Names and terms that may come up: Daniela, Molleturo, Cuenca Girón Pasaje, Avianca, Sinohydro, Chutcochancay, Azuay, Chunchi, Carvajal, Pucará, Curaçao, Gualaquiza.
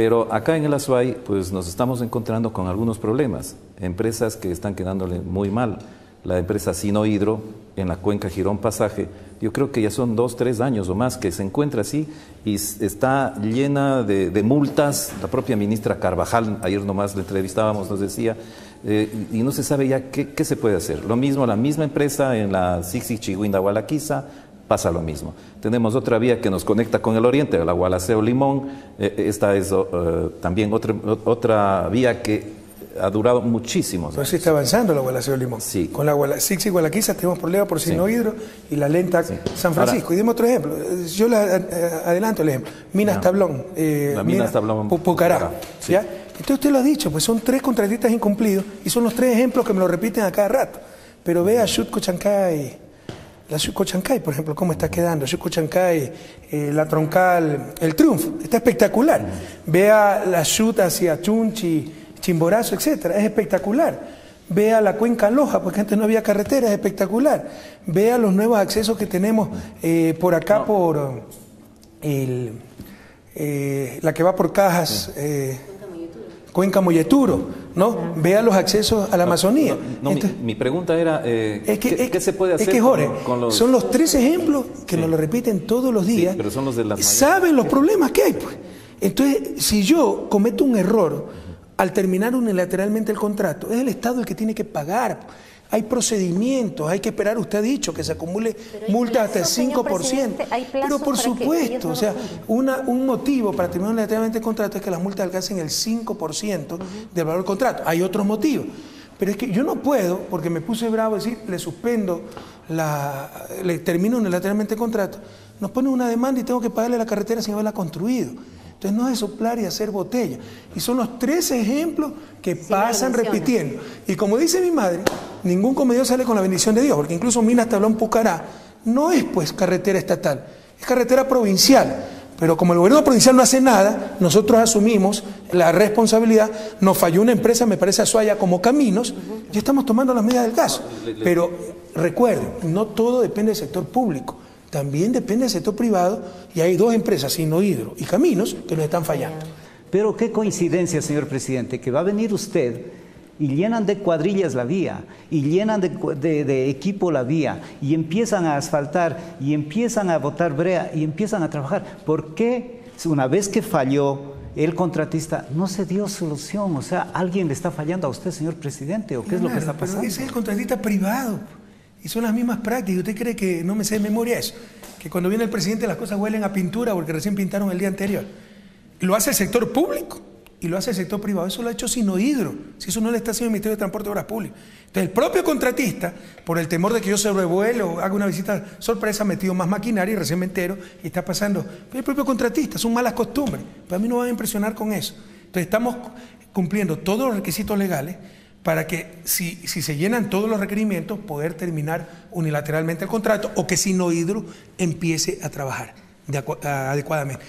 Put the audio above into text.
Pero acá en el Azuay, pues nos estamos encontrando con algunos problemas. Empresas que están quedándole muy mal. La empresa Sinohydro, en la Cuenca Girón Pasaje, yo creo que ya son 2, 3 años o más que se encuentra así y está llena de multas. La propia ministra Carvajal, ayer nomás la entrevistábamos, nos decía, y no se sabe ya qué se puede hacer. Lo mismo, la misma empresa en la Chigüinda-Gualaquiza, pasa lo mismo. Tenemos otra vía que nos conecta con el oriente, la Gualaceo-Limón. Esta es también otra vía que ha durado muchísimos años. Pero sí está avanzando la Gualaceo-Limón. Sí. Con la Gualaquiza tenemos problemas por Sinohydro, sí, y la lenta, sí, San Francisco. Ahora, y demos otro ejemplo. Yo le adelanto el ejemplo. Minas, no, Tablón. La Minas Tablón. Pucará. Sí. ¿Ya? Entonces usted lo ha dicho, pues son 3 contratistas incumplidos y son los 3 ejemplos que me lo repiten a cada rato. Pero vea Chutcochancay, la Chutcochancay, por ejemplo, cómo está quedando. Chutcochancay, la Troncal, el Triunfo, está espectacular. Vea la Chut hacia Chunchi, Chimborazo, etcétera, es espectacular. Vea la Cuenca Loja, porque antes no había carretera, es espectacular. Vea los nuevos accesos que tenemos por acá, no, por la que va por Cajas, Cuenca Molleturo, ¿no? Vea los accesos a la Amazonía. No, entonces, mi pregunta era, ¿qué se puede hacer? Es que, Jorge, son los 3 ejemplos que sí, nos lo repiten todos los días. Sí, pero son los de las saben los problemas que hay, pues. Entonces, si yo cometo un error al terminar unilateralmente el contrato, es el Estado el que tiene que pagar. Hay procedimientos, hay que esperar, usted ha dicho, que se acumule multa hasta el 5%. Pero por supuesto, o sea, un motivo para terminar unilateralmente el contrato es que las multas alcancen el 5% del valor del contrato. Hay otros motivos. Pero es que yo no puedo, porque me puse bravo, decir, le suspendo, le termino unilateralmente el contrato. Nos ponen una demanda y tengo que pagarle la carretera sin haberla construido. Entonces no es soplar y hacer botella. Y son los 3 ejemplos que pasan repitiendo. Y como dice mi madre, ningún comediante sale con la bendición de Dios, porque incluso Minas Tablón Pucará no es pues carretera estatal, es carretera provincial. Pero como el gobierno provincial no hace nada, nosotros asumimos la responsabilidad. Nos falló una empresa, me parece Azuay, como Caminos, ya estamos tomando las medidas del caso. Pero recuerden, no todo depende del sector público. También depende del sector privado y hay 2 empresas, Sinohydro y Caminos, que nos están fallando. Pero qué coincidencia, señor presidente, que va a venir usted y llenan de cuadrillas la vía, y llenan de equipo la vía, y empiezan a asfaltar, y empiezan a botar brea, y empiezan a trabajar. ¿Por qué una vez que falló el contratista no se dio solución? O sea, ¿alguien le está fallando a usted, señor presidente? ¿O qué es lo que está pasando? Es el contratista privado. Y son las mismas prácticas. ¿Usted cree que no me sé de memoria eso? Que cuando viene el presidente las cosas huelen a pintura porque recién pintaron el día anterior. Lo hace el sector público y lo hace el sector privado. Eso lo ha hecho Sinohydro. Si eso no le está haciendo el Ministerio de Transporte y Obras Públicas. Entonces el propio contratista, por el temor de que yo sobrevuele o haga una visita sorpresa, ha metido más maquinaria y recién me entero y está pasando. Pero el propio contratista, son malas costumbres. Pero a mí no me van a impresionar con eso. Entonces estamos cumpliendo todos los requisitos legales para que si se llenan todos los requerimientos poder terminar unilateralmente el contrato o que Sinohydro empiece a trabajar adecuadamente.